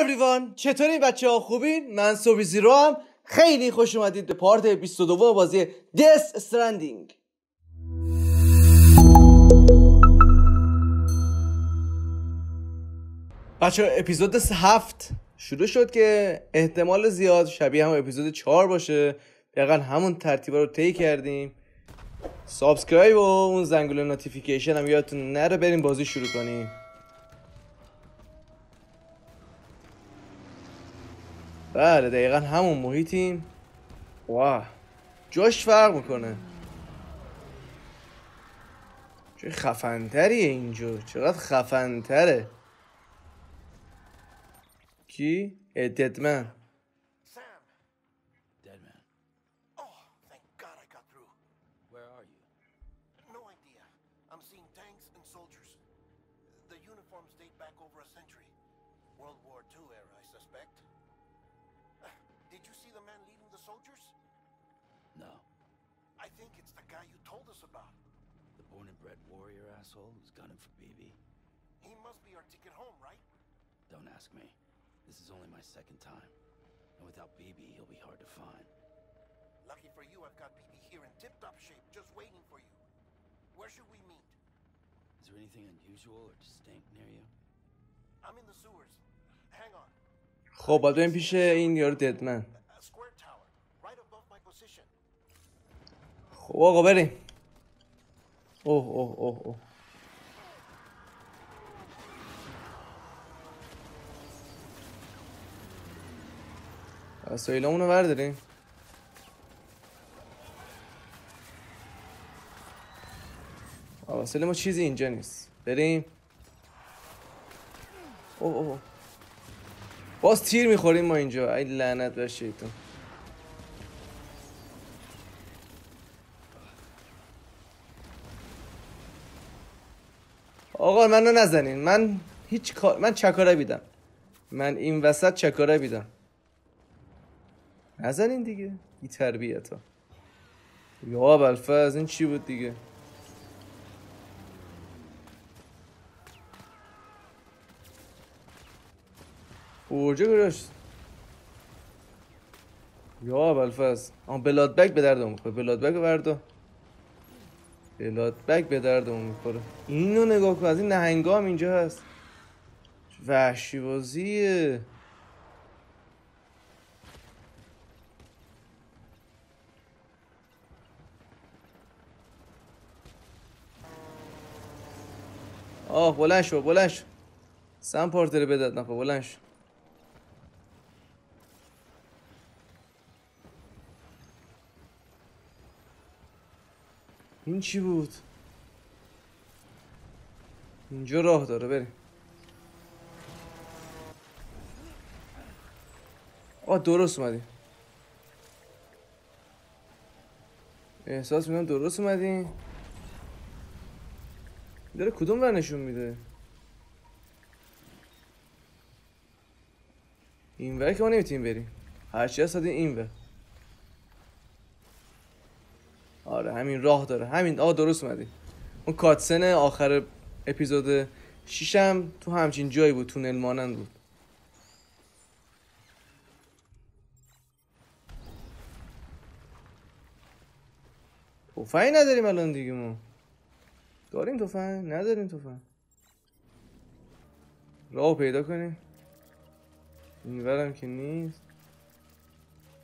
everyone! چطورین بچه‌ها خوبین؟ من سوبی زیرو هم. خیلی خوش اومدید به پارت 22 بازی Death Stranding. بچه‌ها اپیزود 7 شروع شد که احتمال زیاد شبیه هم اپیزود 4 باشه. دقیقاً همون ترتیب رو طی کردیم. سابسکرایب و اون زنگوله نوتیفیکیشن هم یادتون نره. بریم بازی شروع کنیم. بله دقیقا همون محیطیم. واه جاش فرق میکنه. چه خفنتریه اینجا. چقدر خفنتره. کی؟ ادتمن who's gunning for BB. He must be our ticket home, right? Don't ask me. This is only my second time. And without BB, he'll be hard to find. Lucky for you, I've got BB here in tip-top shape, just waiting for you. Where should we meet? Is there anything unusual or distinct near you? I'm in the sewers. Hang on. خب بریم پیش این یارو ددمن. Square tower, right above my position. خب آقا بریم. اوه اوه اوه اوه وسایلمون رو برداریم. وسایل ما چیزی اینجا نیست. بریم. اوه اوه باز تیر میخوریم ما اینجا. ای لعنت به شیطان. آقا منو نزنین. من هیچ کار، من چکاره بیدم. من این وسط چکاره بیدم. نزنین دیگه. این تربیت ها. یا بلفظ این چی بود دیگه؟ اورجه گرشت. یا بلفظ. آن بلادبک به دردم میخوره. بلادبک وردا. بلادبک به دردمون میخوره. اینو نگاه کن. از این نهنگام اینجا هست. وحشی بازیه. آه بلند شو بلند شو. سم پارتره بدت نخواه. بلند شو. این چی بود؟ اینجا راه داره. بریم. آه درست اومدیم. احساس میکنم درست اومدیم. داره کدوم ور نشون میده؟ این ور که ما نمیتونیم بریم. هرچی هست این ور. آره همین راه داره. همین. آه درست اومدی. اون کاتسن آخر اپیزود 6 هم تو همچین جایی بود. تونل مانند بود. تفنگ نداریم الان دیگه. ما داریم تفنگ؟ نداریم تفنگ. راه پیدا کنیم. این ورم که نیست.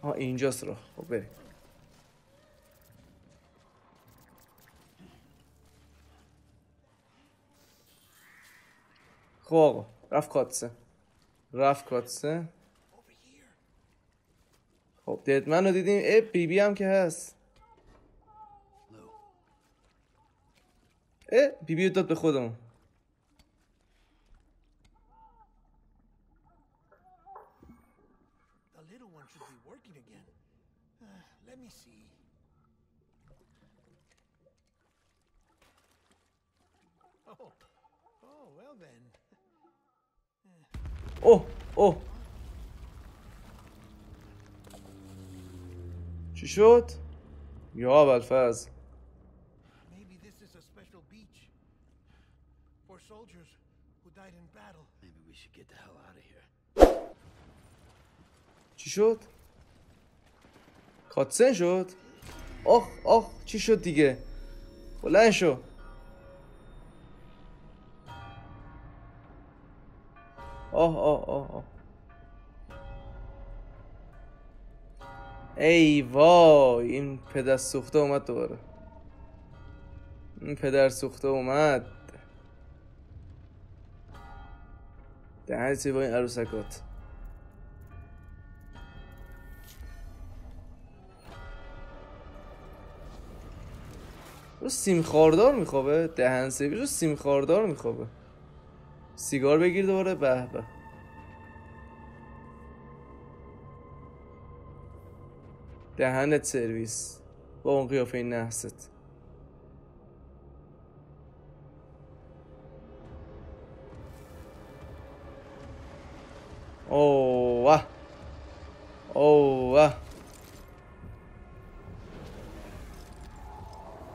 آه اینجاست راه. خب بریم. خب آقا رفت کاتسه. رفت کاتسه. خب ددمن رو دیدیم. ای بی بی هم که هست. ای بی بی رو داد به خودمون. اوه اوه چی شد؟ یا بلفظ. Maybe this is a special beach for soldiers who died in battle. Maybe we should get the hell out of here. چی شد؟ کاتسن شد؟ آخ آخ چی شد دیگه؟ بلند شو. آه آه آه آه ای وای، این پدر سوخته اومد دوباره. این پدر سوخته اومد. دهنت با این عروسکات. رو سیم خاردار میخوابه، دهن سیبی رو سیم خاردار میخوابه. سیگار بگیر دوباره. به به. دهنت سرویس با اون قیافه نحست. اوه اوه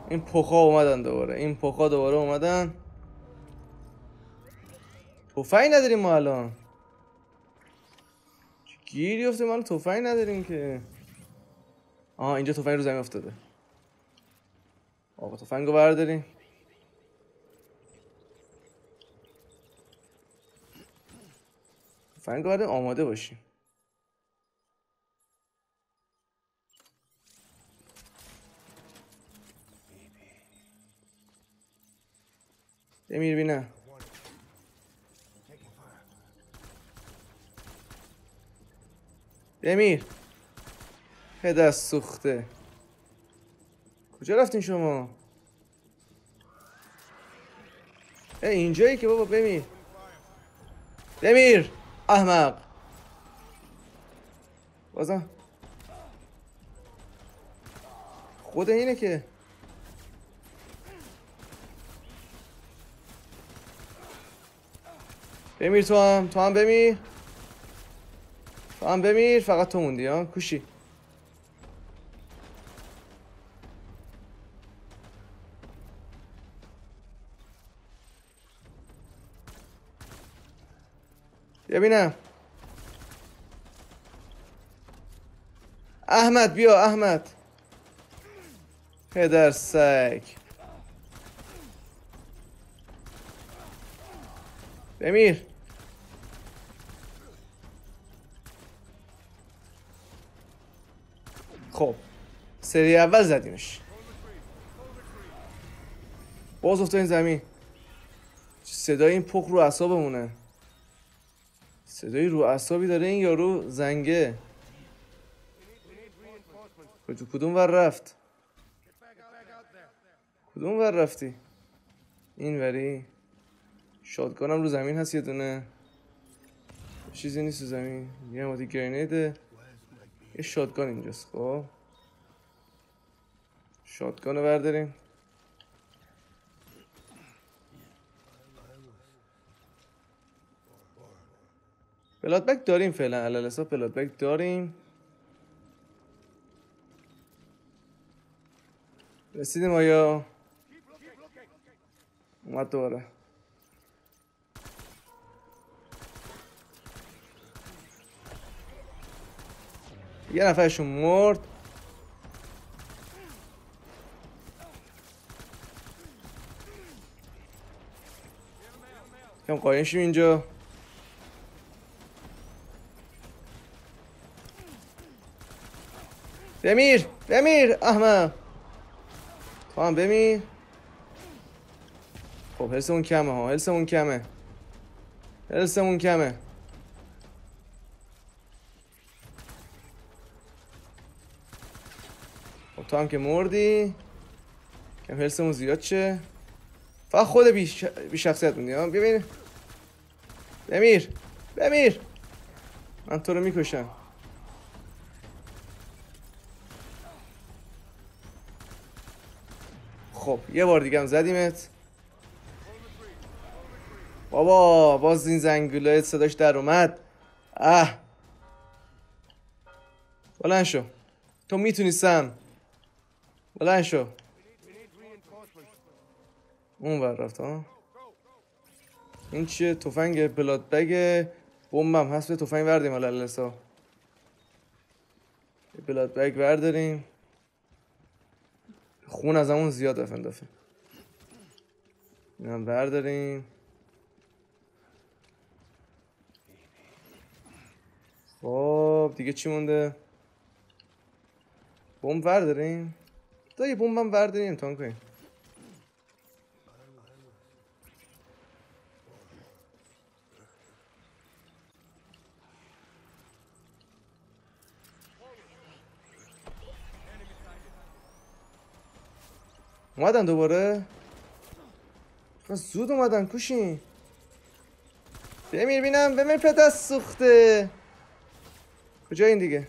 این پخا اومدن دوباره، این پخا دوباره اومدن. تفنگ نداریم ما الان، چه گیری افتیم الان؟ تفنگ نداریم که. آها اینجا تفنگ رو زمین افتاده. آقا تفنگ رو برداریم. تفنگ رو برداریم، آماده باشیم. بمیر بینه. بمیر پدر سوخته. کجا رفتین شما؟ ای اینجایی که بابا. بمیر بمیر احمق. بازم خود اینه که بمیر. تو هم بمیر. تو هم بمیر. فقط تو موندی ها کوشی. بیا بینم. احمد بیا احمد. پدر سگ. بمیر. خب سری اول زدیمش. باز افتاد این زمین. صدای این پخ رو اعصابمونه. صدای رو اعصابی داره این یارو زنگه. کدوم ور رفت؟ کدوم ور رفتی؟ این وری. شاتگانم رو زمین هست یه دونه. چیزی نیست رو زمین. یه ماتی گرینیده. یه شاتگان اینجاست. خب شاتگان رو برداریم. پلات بک داریم فعلا. علل حساب پلات بک داریم. رسیدیم. آیا اومد دوباره؟ یه نفرشون مرد. کم قایم شیم اینجا. بمیر بمیر احمد. تو هم بمیر. خب هلسمون کمه ها. هلسمون کمه. هلسمون کمه. تو هم که مردی. کم هلسمون زیاد چه. فقط خود بی شخصیت موندی ها. ببین بمیر بمیر. من تو رو میکشم. خب یه بار دیگه هم زدیمت. بابا باز این زنگولایت صداش در اومد. اه بلند شو. تو میتونی سم. بلند شو. اون بر رفت ها. این چیه؟ تفنگ بلاد بگه. بمبم هست به تفنگ بردیم حالا لسا بلاد بگ برداریم خون از همون زیاد دفن دفن اینم برداریم خب دیگه چی مونده؟ بمب برداریم تا یه بمب هم برداریم امتحان کنیم اومدن دوباره زود اومدن کوشین بمیر بینم بمیر پتست سوخته کجا این دیگه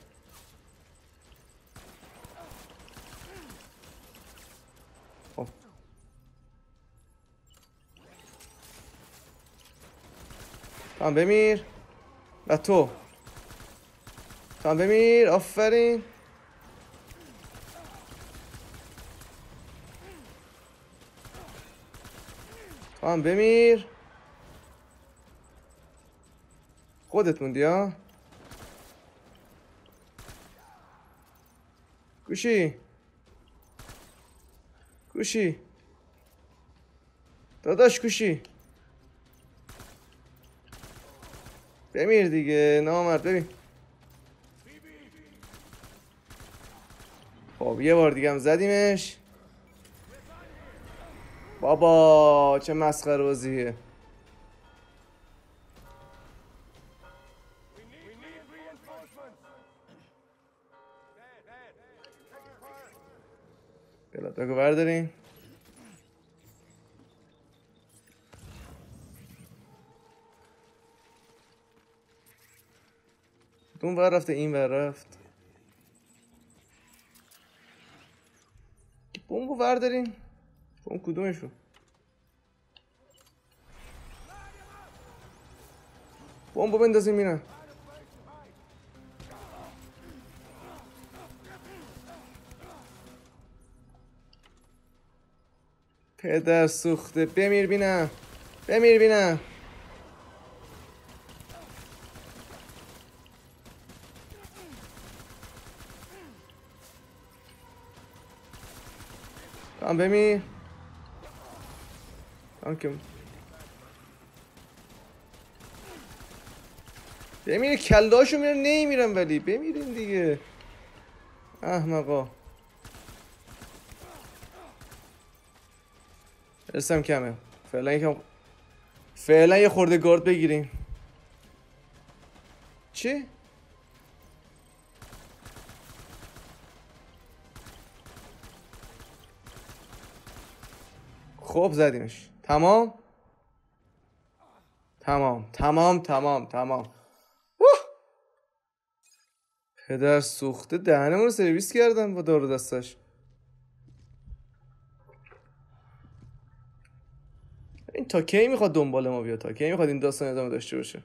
خب تمام بمیر و تو تمام بمیر آفرین هم بمیر خودت موندی ها گوشی گوشی داداش گوشی بمیر دیگه نامرد ببین خب یه بار دیگه هم زدیمش بابا چه مسخره بازیه بلاد بگو برداریم اون ور رفته این ور رفت بمبو برداریم اون کدومشو بمبو بندازیم اینا پدر سوخته بمیر بینم بمیر بینم کام بمیر آنکم بمیره کله هاشو میرم نمیرم ولی بمیریم دیگه احمقا ارسم کمه فعلا یه خورده گارد بگیریم چی؟ خب زدیمش تمام تمام تمام تمام تمام پدر سوخته دهنمون رو سرویس کردن با دارو دستش این تا کی میخواد دنبال ما بیاد تا کی میخواد این داستان ادامه داشته باشه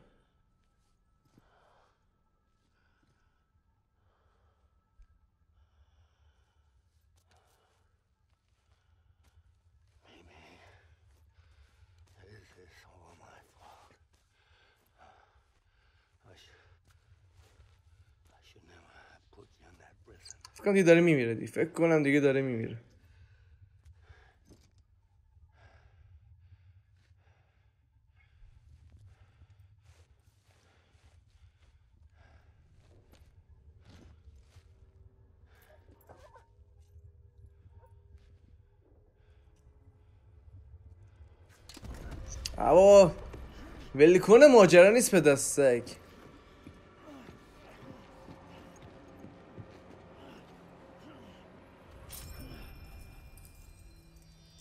دیگه داره میمیره دیگه فکر کنم دیگه داره میمیره آوا ولکن ماجرا نیست به دستک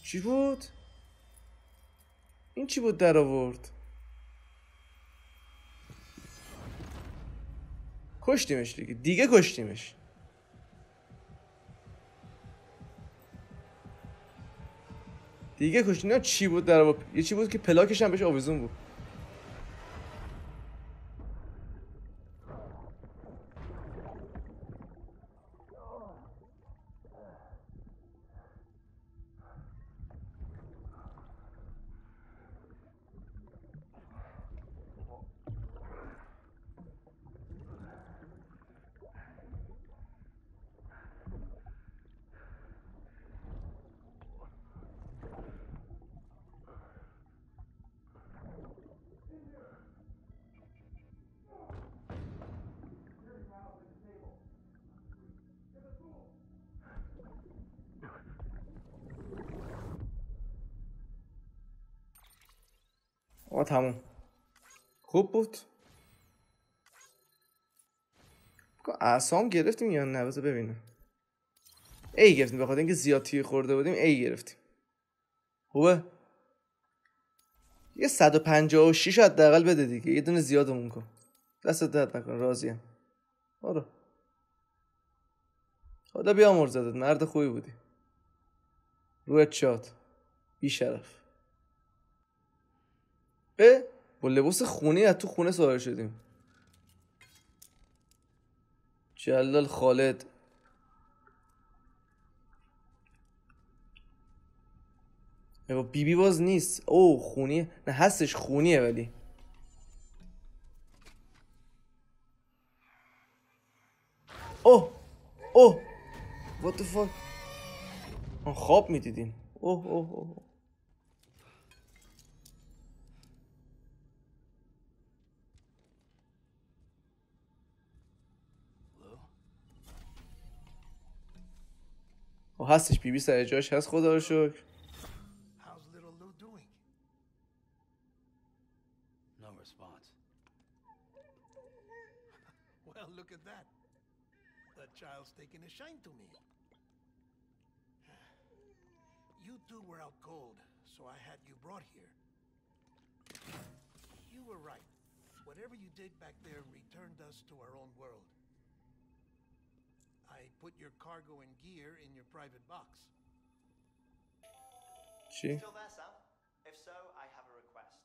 چی بود؟ این چی بود در آورد؟ کشتیمش دیگه کشتیمش دیگه کشتیم نه چی بود در آورد؟ یه چی بود که پلاکش هم بهش آویزون بود تمام. خوب بود. اعصام گرفتیم یا نه؟ بذار ببینم. ای گرفتیم بخاطر اینکه زیاد تیر خورده بودیم. ای گرفتیم. خوبه. یه 156 حداقل بده دیگه. یه دونه زیادمون کن. دستت درد نکنه، راضیم. آره. خدا بیامرزدت، مرد خوبی بودی. رویت شاد. بی شرف. با لباس خونی از تو خونه سوار شدیم. جلال خالد با بیبی باز نیست. او خونیه؟ نه هستش خونیه ولی اوه اوه what the fuck. خواب میدیدیم. اوه اوه اوه هستش بیبی سر جاش هست خدا رو شکر. Put your cargo and gear in your private box. Still there, Sam? If so, I have a request.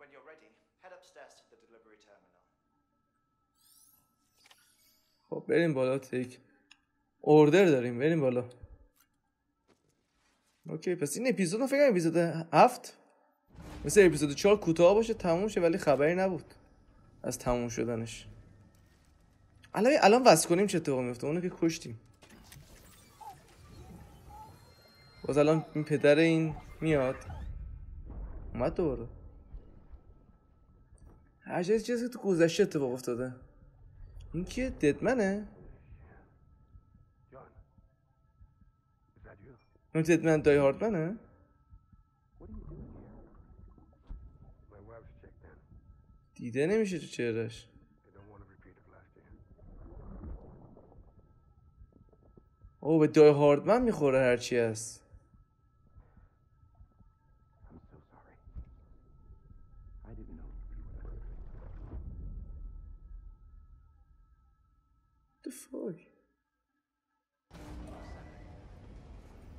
When you're ready, head upstairs to the delivery terminal. خب بریم بالا. تیک اوردر داریم، بریم بالا. اوکی پس این اپیزود فکر کنم اپیزود 7 مثل اپیزود 4 کوتاه باشه تموم شه، ولی خبری نبود از تموم شدنش. الان واسه کنیم چه اتفاقی میفته؟ اونو که کشتیم. باز الان این پدر این میاد. اومد دوباره. هر چیزی که تو گذشته اتفاق افتاده. این که ددمنه؟ اون ددمن دای هاردمنه؟ دیده نمیشه تو چهرهش. او به دای هاردمن میخوره هرچی هست.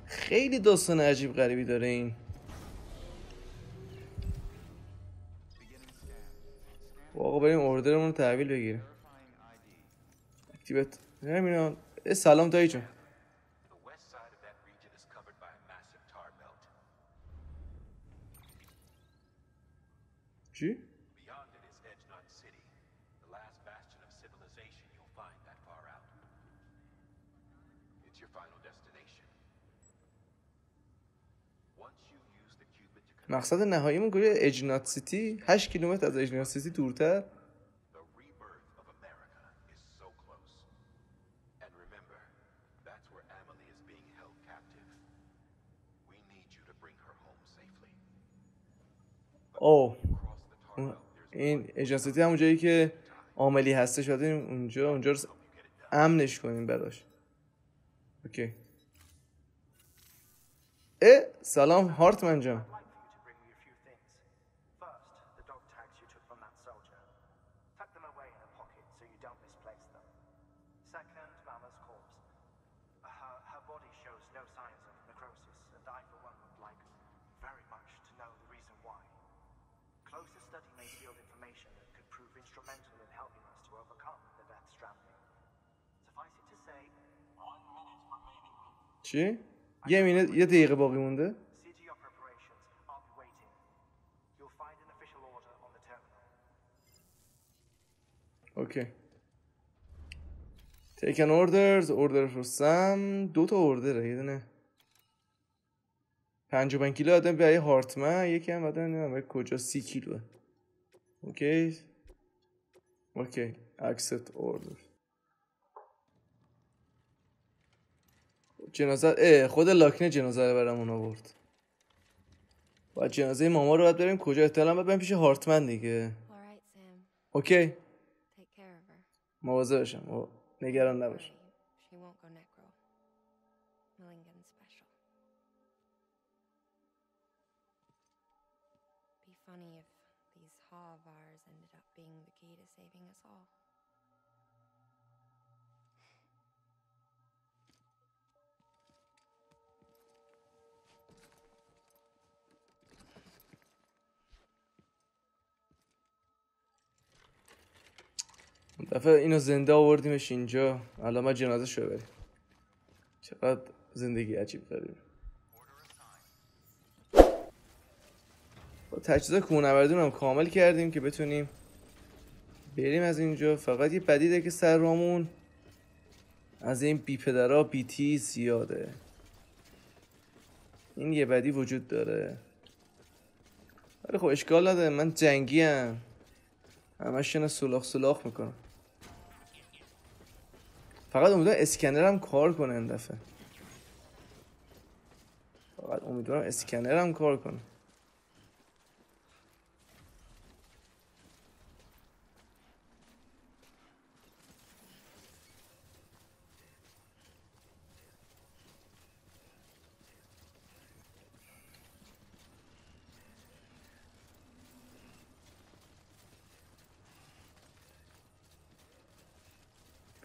خیلی داستان عجیب غریبی داره این. آقا بریم اوردرمون رو تحویل بگیریم. اکتیویت همین. سلام دایی جان. چی؟ مقصد نهاییمون گویا اجنات سیتی 8 کیلومتر از اجنات سیتی دورتر. اوه این اجازتی همون جایی که عاملی هستش و اونجا رو امنش کنیم براش. اوکی. سلام هارتمن جان. چی؟ یه دقیقه باقی مونده. اوکی. تیکن اوردرز، اوردر فور سم. دوتا اوردره، یه دونه 55 کیلو دادن به هارتمن، یکی هم دادن نمیدونم کجا 30 کیلوه. اوکی اوکی اکسپت اوردر. جنازه خود لاکنه جنازه رو برامون آورد. بعد جنازه ماما رو باید بریم کجا؟ احتمالاً باید بریم پیش هارتمن دیگه. اوکی. مواظب باشم و نگران نباش. دفعه اینو زنده آوردیمش اینجا. الان ما جنازه شو بریم. چقدر زندگی عجیب غریبه. با تجهیزات کوهنوردون هم کامل کردیم که بتونیم بریم از اینجا. فقط یه پدیده که سر رامون از این بی پدرها بی تی زیاده. این یه بدی وجود داره ولی خب اشکال نداره. من جنگیم، همش اینا سولاخ سولاخ میکنم. فقط امیدوارم اسکنرم کار کنه این دفعه. فقط امیدوارم اسکنرم کار کنه.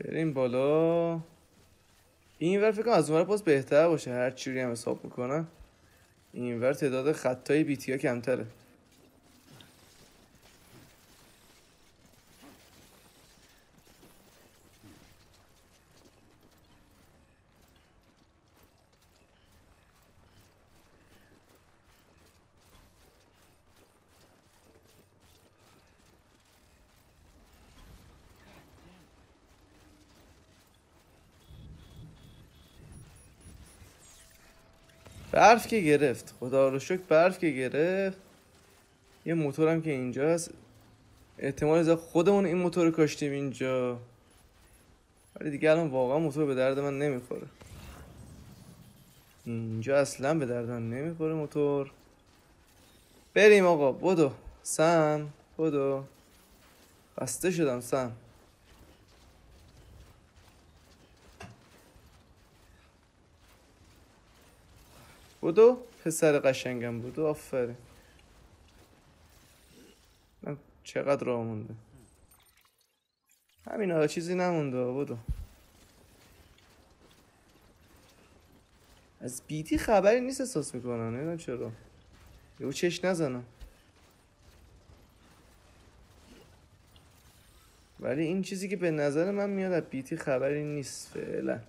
بریم بالا. اینور فکر کنم از اونور باز بهتر باشه. هر چوری هم حساب میکنم اینور تعداد خطای بیتیا کمتره. برف که گرفت، خدا رو شکر برف که گرفت. یه موتورم که اینجا هست، احتمال زیاد خودمون این موتور رو کاشتیم اینجا. ولی دیگه الان واقعا موتور به درد من نمیخوره. اینجا اصلا به درد من نمیخوره موتور. بریم آقا. بدو سم، بدو. خسته شدم سم. بودو پسر قشنگم، بودو آفرین. چقدر راه مونده؟ همینها، چیزی نمونده. بودو از بیتی خبری نیست احساس میکنن. نمیدونم چرا یهو چش نزنم. ولی این چیزی که به نظر من میاد از بیتی خبری نیست فعلا.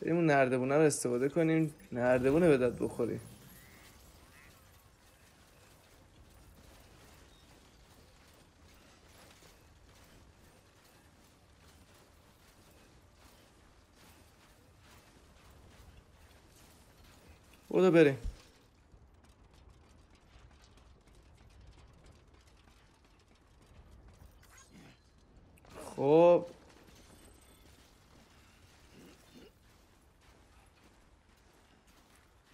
بریم اون نردبونه رو استفاده کنیم. نردبونه به داد بخوری. بودو بریم. خب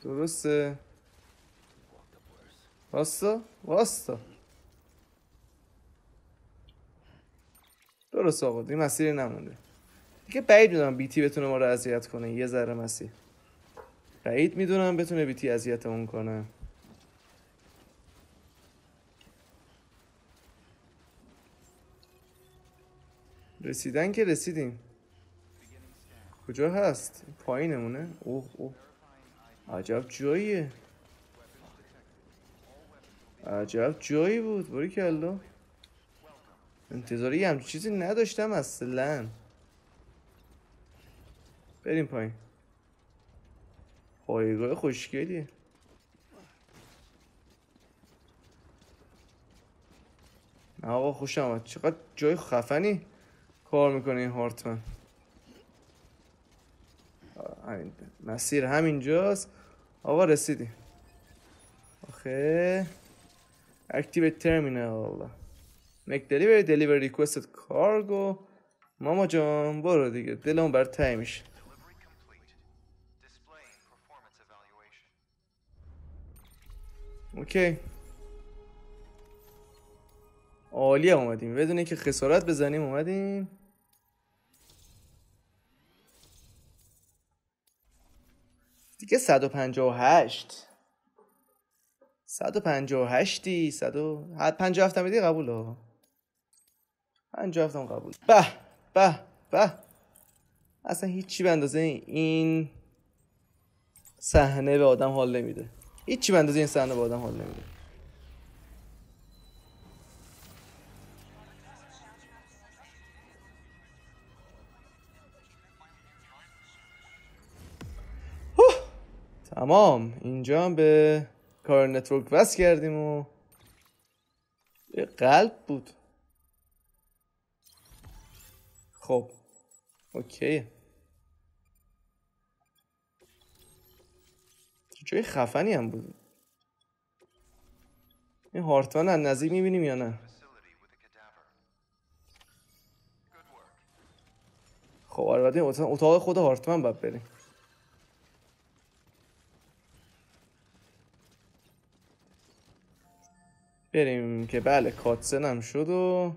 درسته. واسه واسه درست آقا. این مسیر نمونده دیگه. بعید میدونم بیتی بتونه ما رو اذیت کنه. یه ذره مسیر بعید میدونم بتونه بیتی اذیتمون کنه. رسیدن که رسیدیم. کجا هست؟ پایینمونه. اوه اوه، عجب جاییه، عجب جایی بود. باریکالله، انتظاری همچین چیزی نداشتم اصلا. بریم پایین. پایگاه خوشگلیه. نه آقا خوشم آمد. چقدر جای خفنی کار میکنه این هارتمن. همین مسیر همینجاست آقا. رسیدیم. آخه اکتیویت ترمینال، میک دلیوری، دلیوری ریکوستد کارگو. ماما جان برو دیگه، دلم بر تای میشه. اوکی. عالیه اومدیم، بدون اینکه خسارت بزنیم اومدیم. دیگه 158 158ی 157 هم دیگه قبوله. 57 هم قبول. به به به، اصلا هیچی به اندازه این صحنه به آدم حال نمیده. هیچی به اندازه این صحنه به آدم حال نمیده. تمام، اینجا هم به کار نتورک وصل کردیم و قلب بود. خب اوکی، جای خفنی هم بود. این هارتون از نزدیک میبینیم یا نه؟ خب البته اتاق خود هارتون باید بریم. بریم که بله کاتسنم شد و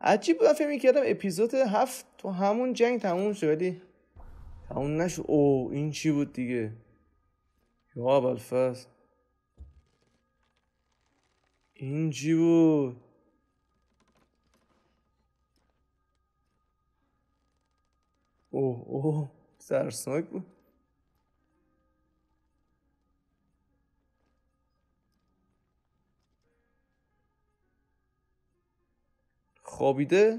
عجیب بود. فکر می‌کردم اپیزود 7 تو همون جنگ تموم شد ولی تموم نشد. او این چی بود دیگه؟ یا ابوالفضل این چی بود؟ اوه اوه ترسناک بود. خوابیده؟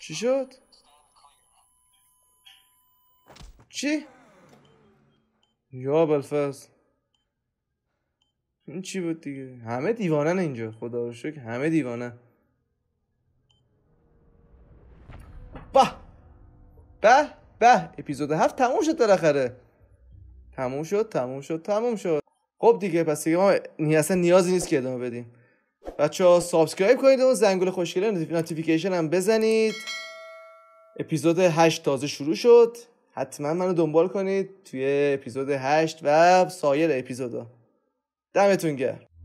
چی شد؟ چی؟ یا ابوالفضل این چی بود دیگه؟ همه دیوانن اینجا، خدا رو شکر همه دیوانن. به به به، اپیزود 7 تموم شد بالاخره. تموم شد تموم شد تموم شد. خب دیگه پس دیگه ما اصلا نیازی نیست که ادامه بدیم. بچه‌ها سابسکرایب کنید و زنگوله خوشگله نوتیفیکیشن هم بزنید. اپیزود 8 تازه شروع شد، حتما منو دنبال کنید توی اپیزود 8 و سایر اپیزودا. دمتون گرم.